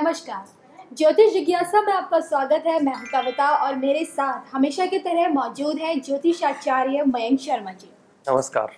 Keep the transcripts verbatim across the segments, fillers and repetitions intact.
नमस्कार, ज्योतिष जिज्ञासा में आपका स्वागत है। मैं हूं कविता और मेरे साथ हमेशा की तरह मौजूद है ज्योतिषाचार्य मयंक शर्मा जी। नमस्कार।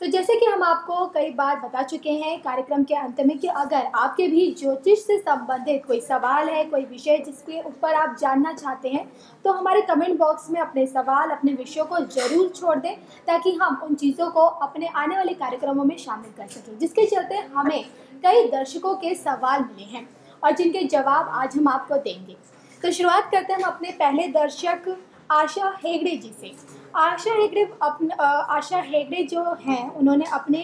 तो जैसे कि हम आपको कई बार बता चुके हैं कार्यक्रम के अंत में कि अगर आपके भी ज्योतिष से संबंधित कोई सवाल है, कोई विषय जिसके ऊपर आप जानना चाहते हैं, तो हमारे कमेंट बॉक्स में अपने सवाल, अपने विषयों को जरूर छोड़ दें ताकि हम उन चीज़ों को अपने आने वाले कार्यक्रमों में शामिल कर सकें, जिसके चलते हमें कई दर्शकों के सवाल मिले हैं और जिनके जवाब आज हम आपको देंगे। तो शुरुआत करते हैं हम अपने पहले दर्शक आशा हेगड़े जी से। आशा हेगड़े अपने आशा हेगड़े जो हैं उन्होंने अपने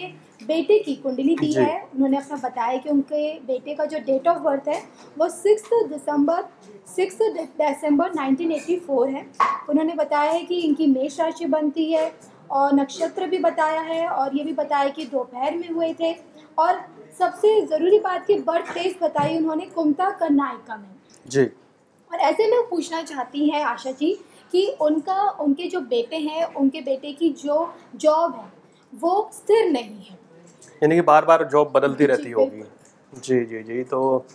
बेटे की कुंडली दी है। उन्होंने अपना बताया कि उनके बेटे का जो डेट ऑफ बर्थ है वो six December six December nineteen eighty four है। उन्होंने बताया है कि इनकी मेष राशि बनती है और नक्षत्र भी बताया है और ये भी बताया कि दोपहर में हुए थे और सबसे ज़रूरी बात कि बर्थ प्लेस बताई उन्होंने कुमता कर्नाटका में जी। और ऐसे में पूछना चाहती हैं आशा जी कि उनका उनके जो बेटे हैं उनके बेटे की जो जॉब है वो स्थिर नहीं है, यानी कि बार बार जॉब बदलती रहती होगी। जी जी जी। तो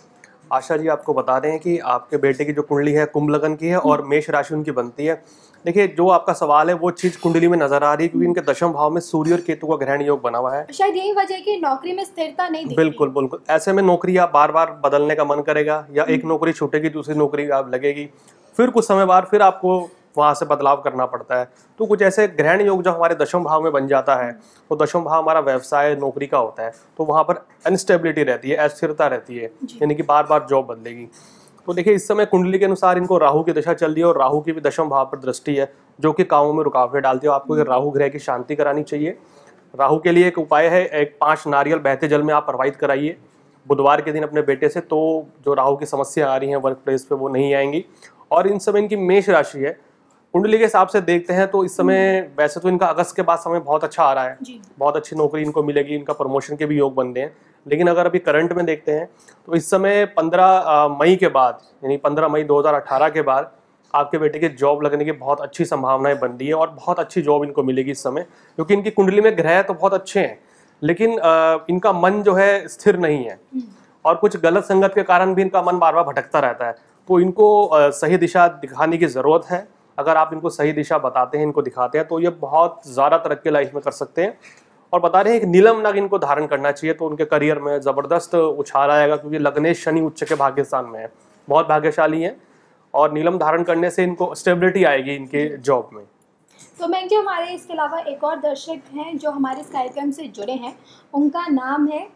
आशा जी आपको बता दें कि आपके बेटे की जो कुंडली है कुंभ लगन की है और मेष राशि उनकी बनती है। देखिए जो आपका सवाल है वो चीज कुंडली में नजर आ रही है क्योंकि इनके दशम भाव में सूर्य और केतु का ग्रहण योग बना हुआ है। शायद यही वजह है कि नौकरी में स्थिरता नहीं दिखती। बिल्कुल बिल्कुल। ऐसे में नौकरी आप बार बार बदलने का मन करेगा, या एक नौकरी छूटेगी दूसरी नौकरी आप लगेगी, फिर कुछ समय बाद फिर आपको वहाँ से बदलाव करना पड़ता है। तो कुछ ऐसे ग्रहण योग जो हमारे दशम भाव में बन जाता है, तो दशम भाव हमारा व्यवसाय नौकरी का होता है, तो वहाँ पर अनस्टेबिलिटी रहती है, अस्थिरता रहती है, यानी कि बार बार जॉब बदलेगी। तो देखिए इस समय कुंडली के अनुसार इनको राहु की दशा चल रही है और राहु की भी दशम भाव पर दृष्टि है जो कि कामों में रुकावटें डालती है। आपको राहु ग्रह की शांति करानी चाहिए। राहु के लिए एक उपाय है, एक पाँच नारियल बहते जल में आप प्रवाहित कराइए बुधवार के दिन अपने बेटे से, तो जो राहु की समस्या आ रही है वर्क प्लेस पर वो नहीं आएंगी। और इन समय इनकी मेष राशि है, कुंडली के हिसाब से देखते हैं तो इस समय वैसे तो इनका अगस्त के बाद समय बहुत अच्छा आ रहा है, बहुत अच्छी नौकरी इनको मिलेगी, इनका प्रमोशन के भी योग बन रहे हैं। लेकिन अगर अभी करंट में देखते हैं तो इस समय पंद्रह मई के बाद, यानी पंद्रह मई दो हज़ार अठारह के बाद आपके बेटे के जॉब लगने की बहुत अच्छी संभावनाएं बन रही है और बहुत अच्छी जॉब इनको मिलेगी इस समय, क्योंकि इनकी कुंडली में ग्रह तो बहुत अच्छे हैं लेकिन इनका मन जो है स्थिर नहीं है और कुछ गलत संगत के कारण भी इनका मन बार बार भटकता रहता है। तो इनको सही दिशा दिखाने की ज़रूरत है। अगर आप इनको सही दिशा बताते हैं, इनको दिखाते हैं, तो ये बहुत ज़्यादा तरक्की लाइफ में कर सकते हैं। और बता रहे हैं एक नीलम नाग इनको धारण करना चाहिए तो उनके करियर में ज़बरदस्त उछाल आएगा, क्योंकि लग्ने शनि उच्च के भाग्य स्थान में है, बहुत भाग्यशाली हैं और नीलम धारण करने से इनको स्टेबिलिटी आएगी इनके जॉब में। तो मैं जी हमारे इसके अलावा एक और दर्शक हैं जो हमारे इस कार्यक्रम से जुड़े हैं, उनका नाम है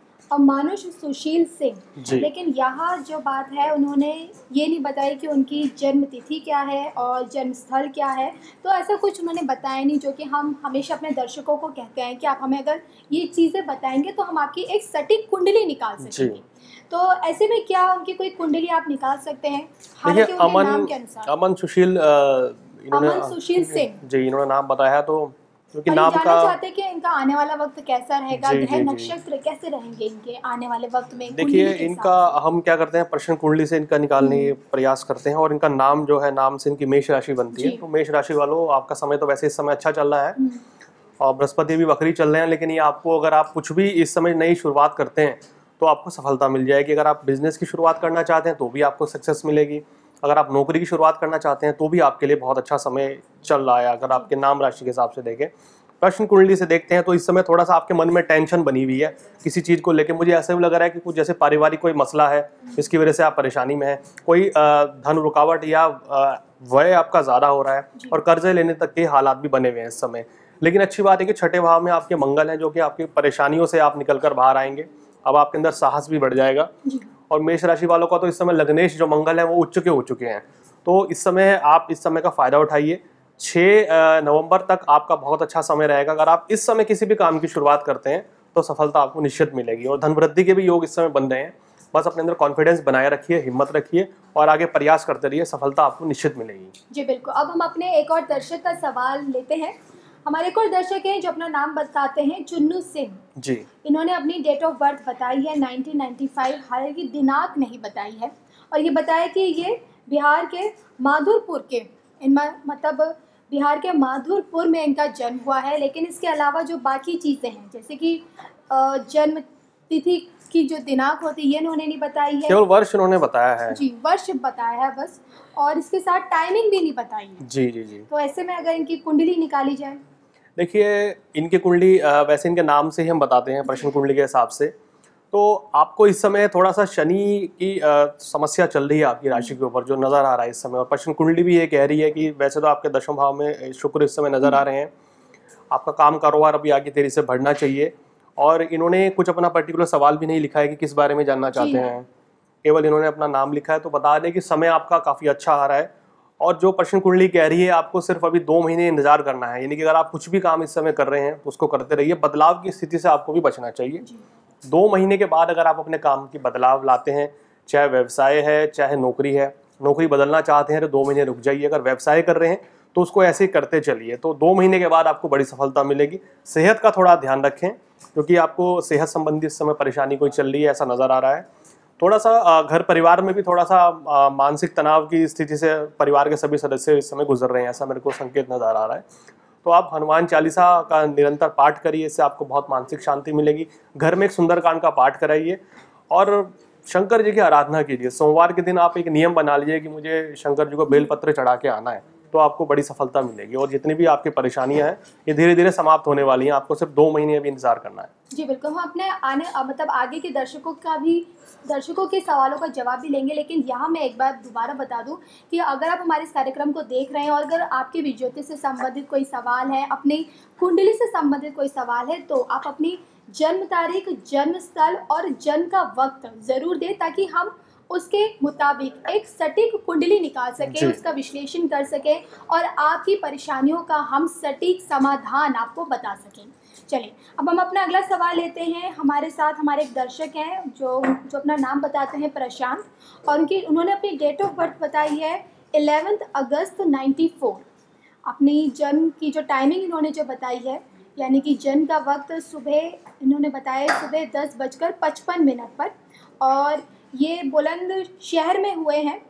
मानुष सुशील सिंह। लेकिन यहाँ जो बात है उन्होंने ये नहीं बताई कि उनकी जन्म तिथि क्या है और जन्म स्थल क्या है, तो ऐसा कुछ उन्होंने बताया नहीं, जो कि हम हमेशा अपने दर्शकों को कहते हैं कि आप हमें अगर ये चीज़ें बताएंगे तो हम आपकी एक सटीक कुंडली निकाल सकेंगे। तो ऐसे में क्या उनकी कोई कुंडली आप निकाल सकते हैं? हालांकि उनके नाम के अनुसार अमन सुशील अमन सुशील सिंह जी इन्होंने नाम बताया, तो क्योंकि नाम का चाहते कि इनका आने वाला वक्त कैसा रहेगा, ग्रह नक्षत्र कैसे रहेंगे इनके आने वाले वक्त में। देखिए इनका हम क्या करते हैं, प्रश्न कुंडली से इनका निकालने के प्रयास करते हैं और इनका नाम जो है, नाम से इनकी मेष राशि बनती है। तो मेष राशि वालों आपका समय तो वैसे इस समय अच्छा चल रहा है और बृहस्पति भी वक्री चल रहे हैं, लेकिन ये आपको अगर आप कुछ भी इस समय नई शुरुआत करते हैं तो आपको सफलता मिल जाएगी। अगर आप बिजनेस की शुरुआत करना चाहते हैं तो भी आपको सक्सेस मिलेगी, अगर आप नौकरी की शुरुआत करना चाहते हैं तो भी आपके लिए बहुत अच्छा समय चल रहा है। अगर आपके नाम राशि के हिसाब से देखें, प्रश्न कुंडली से देखते हैं तो इस समय थोड़ा सा आपके मन में टेंशन बनी हुई है किसी चीज़ को लेकर। मुझे ऐसा भी लग रहा है कि कुछ जैसे पारिवारिक कोई मसला है जिसकी वजह से आप परेशानी में हैं, कोई धन रुकावट या व्यय आपका ज़्यादा हो रहा है और कर्जे लेने तक के हालात भी बने हुए हैं इस समय। लेकिन अच्छी बात है कि छठे भाव में आपके मंगल हैं जो कि आपकी परेशानियों से आप निकल कर बाहर आएंगे, अब आपके अंदर साहस भी बढ़ जाएगा। और मेष राशि वालों का तो इस समय लग्नेश जो मंगल है वो उच्च के हो चुके हैं, तो इस समय आप इस समय का फ़ायदा उठाइए। छह नवंबर तक आपका बहुत अच्छा समय रहेगा। अगर आप इस समय किसी भी काम की शुरुआत करते हैं तो सफलता आपको निश्चित मिलेगी और धन वृद्धि के भी योग इस समय बन रहे हैं। बस अपने अंदर कॉन्फिडेंस बनाए रखिए, हिम्मत रखिए और आगे प्रयास करते रहिए, सफलता आपको निश्चित मिलेगी। जी बिल्कुल। अब हम अपने एक और दर्शक का सवाल लेते हैं। हमारे एक और दर्शक हैं जो अपना नाम बताते हैं चुन्नू सिंह जी। इन्होंने अपनी डेट ऑफ बर्थ बताई है नाइनटीन नाइंटी फाइव, हालांकि दिनांक नहीं बताई है और ये बताया कि ये बिहार के माधुरपुर के इन मतलब बिहार के माधुरपुर में इनका जन्म हुआ है। लेकिन इसके अलावा जो बाकी चीज़ें हैं जैसे कि जन्म तिथि की जो दिनांक होती है इन्होंने नहीं बताई है, केवल वर्ष उन्होंने बताया है जी, वर्ष बताया है बस, और इसके साथ टाइमिंग भी नहीं बताई है जी जी जी। तो ऐसे में अगर इनकी कुंडली निकाली जाए, देखिए इनकी कुंडली वैसे इनके नाम से ही हम बताते हैं प्रश्न कुंडली के हिसाब से, तो आपको इस समय थोड़ा सा शनि की आ, समस्या चल रही है आपकी राशि के ऊपर जो नज़र आ रहा है इस समय, और प्रश्न कुंडली भी ये कह रही है कि वैसे तो आपके दशम भाव में शुक्र इस समय नज़र आ रहे हैं, आपका काम कारोबार अभी आगे तेजी से बढ़ना चाहिए, और इन्होंने कुछ अपना पर्टिकुलर सवाल भी नहीं लिखा है कि किस बारे में जानना चाहते हैं, केवल इन्होंने अपना नाम लिखा है। तो बता दें कि समय आपका काफ़ी अच्छा आ रहा है, और जो प्रश्न कुंडली कह रही है आपको सिर्फ अभी दो महीने इंतजार करना है, यानी कि अगर आप कुछ भी काम इस समय कर रहे हैं तो उसको करते रहिए, बदलाव की स्थिति से आपको भी बचना चाहिए। दो महीने के बाद अगर आप अपने काम की बदलाव लाते हैं, चाहे व्यवसाय है चाहे नौकरी है, नौकरी बदलना चाहते हैं तो दो महीने रुक जाइए, अगर व्यवसाय कर रहे हैं तो उसको ऐसे ही करते चलिए, तो दो महीने के बाद आपको बड़ी सफलता मिलेगी। सेहत का थोड़ा ध्यान रखें क्योंकि आपको सेहत संबंधी इस समय परेशानी कोई चल रही है ऐसा नज़र आ रहा है। थोड़ा सा घर परिवार में भी थोड़ा सा मानसिक तनाव की स्थिति से परिवार के सभी सदस्य इस समय गुजर रहे हैं ऐसा मेरे को संकेत नज़र आ रहा है। तो आप हनुमान चालीसा का निरंतर पाठ करिए, इससे आपको बहुत मानसिक शांति मिलेगी। घर में एक सुंदरकांड का पाठ कराइए और शंकर जी की आराधना कीजिए। सोमवार के दिन आप एक नियम बना लीजिए कि मुझे शंकर जी को बेलपत्र चढ़ा के आना है, तो आपको बड़ी सफलता मिलेगी, और जितनी भी आपकी परेशानियां हैं ये धीरे धीरे समाप्त होने वाली हैं। आपको सिर्फ दो महीने अभी इंतजार करना है जी। बिल्कुल, हम अपने आने मतलब आगे के दर्शकों का भी दर्शकों के सवालों का जवाब भी लेंगे, लेकिन यहाँ मैं एक बार दोबारा बता दूं कि अगर आप हमारे इस कार्यक्रम को देख रहे हैं और अगर आपके भी ज्योतिष से संबंधित कोई सवाल है, अपनी कुंडली से संबंधित कोई सवाल है, तो आप अपनी जन्म तारीख, जन्म स्थल और जन्म का वक्त ज़रूर दें ताकि हम उसके मुताबिक एक सटीक कुंडली निकाल सके, उसका विश्लेषण कर सके और आपकी परेशानियों का हम सटीक समाधान आपको बता सकें। चलिए अब हम अपना अगला सवाल लेते हैं। हमारे साथ हमारे एक दर्शक हैं जो जो अपना नाम बताते हैं प्रशांत, और उनकी उन्होंने अपनी डेट ऑफ बर्थ बताई है ग्यारह अगस्त नाइन्टी फोर। अपनी जन्म की जो टाइमिंग इन्होंने जो बताई है, यानी कि जन्म का वक्त सुबह इन्होंने बताया सुबह दस बजकर पचपन मिनट पर, और ये बुलंद शहर में हुए हैं।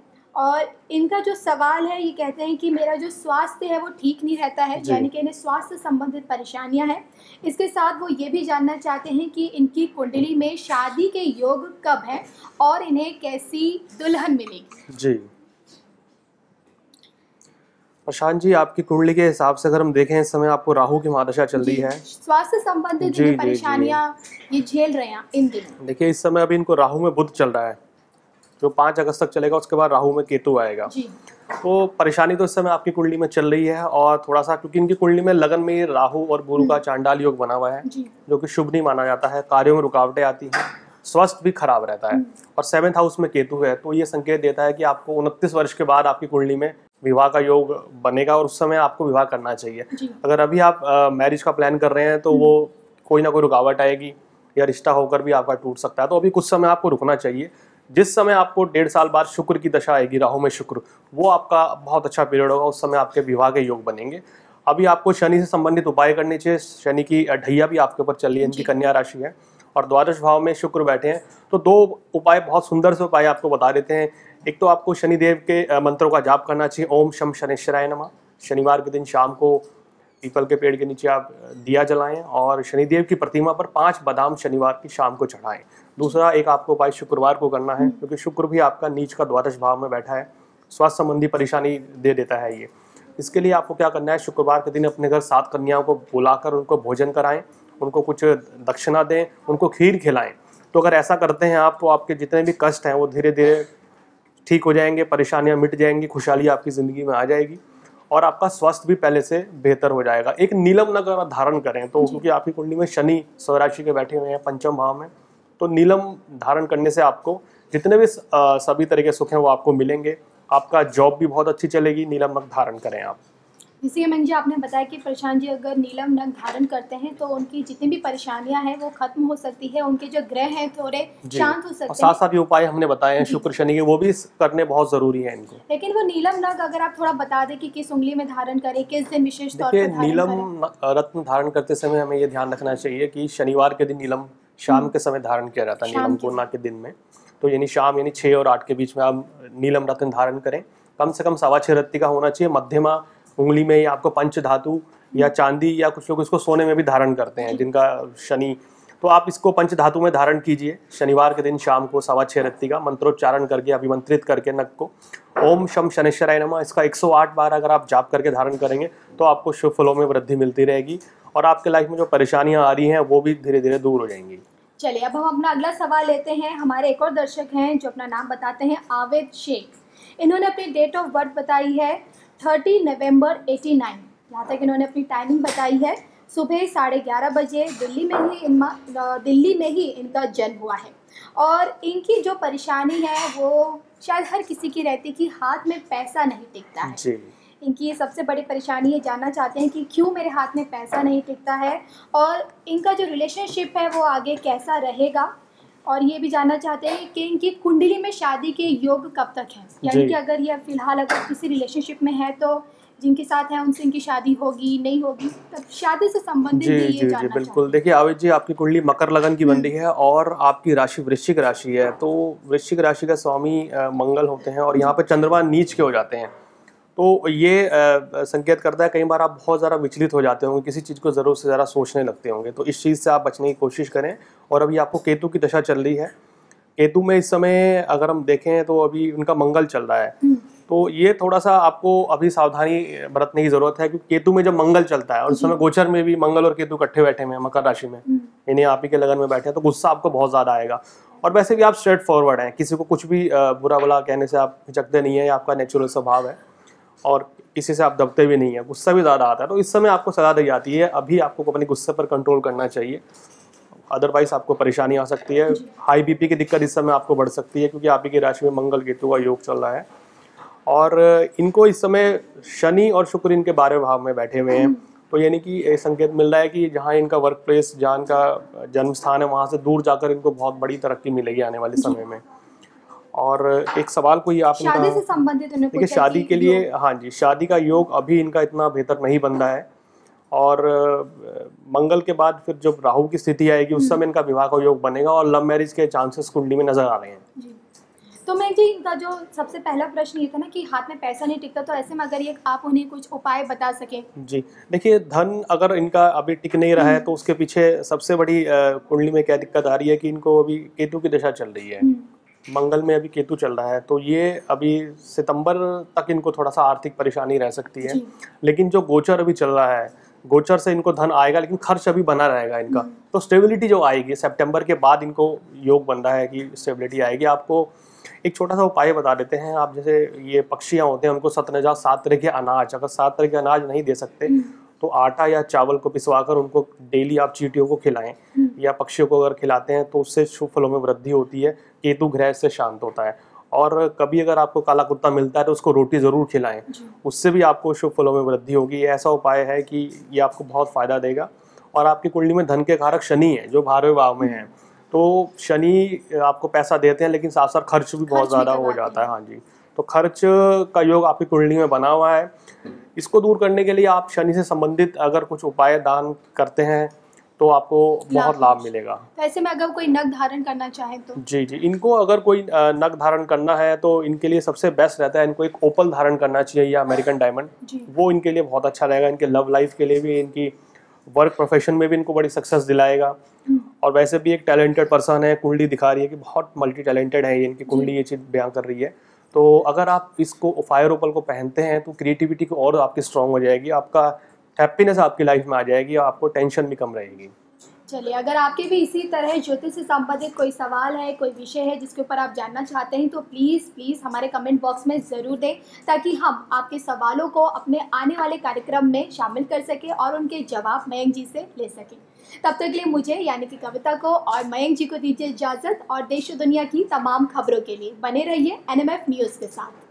और इनका जो सवाल है ये कहते हैं कि मेरा जो स्वास्थ्य है वो ठीक नहीं रहता है, यानी कि इन्हें स्वास्थ्य संबंधित परेशानियां हैं। इसके साथ वो ये भी जानना चाहते हैं कि इनकी कुंडली में शादी के योग कब है और इन्हें कैसी दुल्हन मिलेगी जी। प्रशांत जी, आपकी कुंडली के हिसाब से अगर हम देखें इस समय आपको राहु की महादशा चल रही है, स्वास्थ्य संबंधित परेशानियां ये झेल रहे हैं इन दिनों। देखिए इस समय अभी इनको राहु में बुध चल रहा है जो पाँच अगस्त तक चलेगा, उसके बाद राहु में केतु आएगा जी। तो परेशानी तो इस समय आपकी कुंडली में चल रही है, और थोड़ा सा क्योंकि इनकी कुंडली में लगन में राहु और गुरु का चांडाल योग बना हुआ है जो कि शुभ नहीं माना जाता है, कार्यों में रुकावटें आती हैं, स्वास्थ्य भी खराब रहता है, और सेवन्थ हाउस में केतु है, तो ये संकेत देता है कि आपको उनतीस वर्ष के बाद आपकी कुंडली में विवाह का योग बनेगा, और उस समय आपको विवाह करना चाहिए। अगर अभी आप मैरिज का प्लान कर रहे हैं तो वो कोई ना कोई रुकावट आएगी या रिश्ता होकर भी आपका टूट सकता है, तो अभी कुछ समय आपको रुकना चाहिए। जिस समय आपको डेढ़ साल बाद शुक्र की दशा आएगी, राहु में शुक्र, वो आपका बहुत अच्छा पीरियड होगा, उस समय आपके विवाह के योग बनेंगे। अभी आपको शनि से संबंधित उपाय करने चाहिए, शनि की ढैया भी आपके ऊपर चल रही है, इनकी कन्या राशि है और द्वादश भाव में शुक्र बैठे हैं, तो दो उपाय बहुत सुंदर से उपाय आपको बता देते हैं। एक तो आपको शनिदेव के मंत्रों का जाप करना चाहिए, ओम शम शनिश्चराय नमः। शनिवार के दिन शाम को पीपल के पेड़ के नीचे आप दिया जलाएं और शनिदेव की प्रतिमा पर पांच बादाम शनिवार की शाम को चढ़ाएं। दूसरा एक आपको उपाय शुक्रवार को करना है क्योंकि शुक्र भी आपका नीच का द्वादश भाव में बैठा है, स्वास्थ्य संबंधी परेशानी दे देता है ये। इसके लिए आपको क्या करना है, शुक्रवार के दिन अपने घर सात कन्याओं को बुलाकर उनको भोजन कराएं, उनको कुछ दक्षिणा दें, उनको खीर खिलाएं। तो अगर ऐसा करते हैं आप तो आपके जितने भी कष्ट हैं वो धीरे धीरे ठीक हो जाएंगे, परेशानियां मिट जाएंगी, खुशहाली आपकी ज़िंदगी में आ जाएगी और आपका स्वास्थ्य भी पहले से बेहतर हो जाएगा। एक नीलम अगर आप धारण करें तो, क्योंकि आपकी कुंडली में शनि स्वराशि के बैठे हुए हैं पंचम भाव में, तो नीलम धारण करने से आपको जितने भी सभी तरह के सुख हैं वो आपको मिलेंगे, आपका जॉब भी बहुत अच्छी चलेगी। नीलम नग धारण करें आप। इसी में जी आपने बताया कि प्रशांत जी अगर नीलम नग धारण करते हैं तो उनकी जितनी भी परेशानियां हैं वो खत्म हो सकती है, उनके जो ग्रह हैं थोड़े शांत हो सकते हैं। साथ साथ ये उपाय हमने बताए हैं शुक्र शनि के, वो भी करने बहुत जरूरी है इनको। लेकिन वो नीलम नग अगर आप थोड़ा बता दें कि किस उंगली में धारण करें, किस दिन विशेष तौर पर? नीलम रत्न धारण करते समय हमें ये ध्यान रखना चाहिए कि शनिवार के दिन नीलम शाम के समय धारण किया जाता है, नीलम को ना के दिन में, तो यानी शाम यानी छः और आठ के बीच में आप नीलम रत्न धारण करें। कम से कम सवा छः रत्ती का होना चाहिए। मध्यमा उंगली में ही आपको पंच धातु या चांदी या कुछ लोग इसको सोने में भी धारण करते हैं जिनका शनि तो आप इसको पंच धातु में धारण कीजिए। शनिवार के दिन शाम को सवा छः रत्ती का मंत्रोच्चारण करके अभिमंत्रित करके नक को ओम शम शनेश्वराय नमः, इसका एक सौ आठ बार अगर आप जाप करके धारण करेंगे तो आपको शुभ फलों में वृद्धि मिलती रहेगी और आपके लाइफ में जो परेशानियां आ रही हैं वो भी धीरे धीरे दूर हो जाएंगी। चलिए अब हम अपना अगला सवाल लेते हैं। हमारे एक और दर्शक हैं जो अपना नाम बताते हैं आवेद शेख। इन्होंने अपनी डेट ऑफ बर्थ बताई है तीस नवंबर उन्यासी। यहाँ तक इन्होंने अपनी टाइमिंग बताई है सुबह साढ़े ग्यारह बजे दिल्ली में ही इन दिल्ली में ही इनका जन्म हुआ है। और इनकी जो परेशानी है वो शायद हर किसी की रहती कि हाथ में पैसा नहीं टिकता है जी। इनकी सबसे बड़ी परेशानी ये जानना चाहते हैं कि क्यों मेरे हाथ में पैसा नहीं टिकता है और इनका जो रिलेशनशिप है वो आगे कैसा रहेगा। और ये भी जानना चाहते हैं कि इनकी कुंडली में शादी के योग कब तक है, यानी कि अगर ये फिलहाल अगर किसी रिलेशनशिप में है तो जिनके साथ है उनसे इनकी शादी होगी नहीं होगी, तब शादी से संबंधित ये जी, जानना जी, बिल्कुल। देखिए आवेद जी, आपकी कुंडली मकर लगन की बंदी है और आपकी राशि वृश्चिक राशि है, तो वृश्चिक राशि का स्वामी मंगल होते हैं और यहाँ पे चंद्रमा नीच के हो जाते हैं, तो ये संकेत करता है कई बार आप बहुत ज़्यादा विचलित हो जाते होंगे, किसी चीज़ को ज़रूर से ज़्यादा सोचने लगते होंगे, तो इस चीज़ से आप बचने की कोशिश करें। और अभी आपको केतु की दशा चल रही है, केतु में इस समय अगर हम देखें तो अभी उनका मंगल चल रहा है, तो ये थोड़ा सा आपको अभी सावधानी बरतने की ज़रूरत है क्योंकि केतु में जब मंगल चलता है और उस समय गोचर में भी मंगल और केतु इकट्ठे बैठे हुए हैं मकर राशि में, यानी आप ही के लगन में बैठे हैं, तो गुस्सा आपको बहुत ज़्यादा आएगा। और वैसे भी आप स्ट्रेट फॉरवर्ड हैं, किसी को कुछ भी बुरा भला कहने से आप हिचकते नहीं है, आपका नेचुरल स्वभाव है और किसी से आप दबते भी नहीं है, गुस्सा भी ज़्यादा आता है, तो इस समय आपको सलाह दी जाती है अभी आपको अपने गुस्से पर कंट्रोल करना चाहिए, अदरवाइज आपको परेशानी आ सकती है। हाई बीपी की दिक्कत इस समय आपको बढ़ सकती है क्योंकि आपकी राशि में मंगल केतु का योग चल रहा है और इनको इस समय शनि और शुक्र इनके बारहवें भाव में बैठे हुए हैं, तो यानी कि ये संकेत मिल रहा है कि जहाँ इनका वर्क प्लेस, जहाँ इनका जन्म स्थान है, वहाँ से दूर जाकर इनको बहुत बड़ी तरक्की मिलेगी आने वाले समय में। और एक सवाल को ये आपने शादी से संबंधित देखिए शादी के लिए, हाँ जी, शादी का योग अभी इनका इतना बेहतर नहीं बन रहा है और मंगल के बाद फिर जब राहु की स्थिति आएगी उस समय इनका विवाह का योग बनेगा और लव मैरिज के चांसेस कुंडली में नजर आ रहे हैं जी। तो मैं जी, इनका जो सबसे पहला प्रश्न ये था ना कि हाथ में पैसा नहीं टिकता, तो ऐसे में अगर ये आप उन्हें कुछ उपाय बता सकें। जी देखिए, धन अगर इनका अभी टिक नहीं रहा है तो उसके पीछे सबसे बड़ी कुंडली में क्या दिक्कत आ रही है कि इनको अभी केतु की दशा चल रही है, मंगल में अभी केतु चल रहा है, तो ये अभी सितंबर तक इनको थोड़ा सा आर्थिक परेशानी रह सकती है। लेकिन जो गोचर अभी चल रहा है, गोचर से इनको धन आएगा लेकिन खर्च अभी बना रहेगा इनका, तो स्टेबिलिटी जो आएगी सितंबर के बाद इनको योग बन रहा है कि स्टेबिलिटी आएगी। आपको एक छोटा सा उपाय बता देते हैं। आप जैसे ये पक्षियाँ होते हैं उनको सतनजा सात तरह के अनाज, अगर सात तरह के अनाज नहीं दे सकते तो आटा या चावल को पिसवाकर उनको डेली आप चींटियों को खिलाएं या पक्षियों को अगर खिलाते हैं तो उससे शुभ फलों में वृद्धि होती है, केतु ग्रह से शांत होता है। और कभी अगर आपको काला कुत्ता मिलता है तो उसको रोटी ज़रूर खिलाएं, उससे भी आपको शुभ फलों में वृद्धि होगी। ऐसा उपाय है कि ये आपको बहुत फ़ायदा देगा। और आपकी कुंडली में धन के कारक शनि है जो बारहवें भाव में है, तो शनि आपको पैसा देते हैं लेकिन साथ साथ खर्च भी बहुत ज़्यादा हो जाता है। हाँ जी, तो खर्च का योग आपकी कुंडली में बना हुआ है। इसको दूर करने के लिए आप शनि से संबंधित अगर कुछ उपाय दान करते हैं तो आपको बहुत लाभ मिलेगा। वैसे में अगर कोई नग धारण करना चाहे तो जी जी इनको अगर कोई नग धारण करना है तो इनके लिए सबसे बेस्ट रहता है, इनको एक ओपल धारण करना चाहिए या अमेरिकन डायमंड, वो इनके लिए बहुत अच्छा रहेगा। इनके लव लाइफ के लिए भी, इनकी वर्क प्रोफेशन में भी इनको बड़ी सक्सेस दिलाएगा। और वैसे भी एक टैलेंटेड पर्सन है, कुंडली दिखा रही है कि बहुत मल्टी टैलेंटेड है, इनकी कुंडली ये चीज़ बयां कर रही है। तो अगर आप इसको फायर ओपल को पहनते हैं तो क्रिएटिविटी को और आपकी स्ट्रांग हो जाएगी, आपका हैप्पीनेस आपकी लाइफ में आ जाएगी और आपको टेंशन भी कम रहेगी। चलिए, अगर आपके भी इसी तरह ज्योतिष से संबंधित कोई सवाल है, कोई विषय है जिसके ऊपर आप जानना चाहते हैं तो प्लीज़ प्लीज़ हमारे कमेंट बॉक्स में ज़रूर दें ताकि हम आपके सवालों को अपने आने वाले कार्यक्रम में शामिल कर सकें और उनके जवाब मयंक जी से ले सकें। तब तक के लिए मुझे यानी कि कविता को और मयंक जी को दीजिए इजाज़त और देश दुनिया की तमाम खबरों के लिए बने रहिए एन एम एफ न्यूज़ के साथ।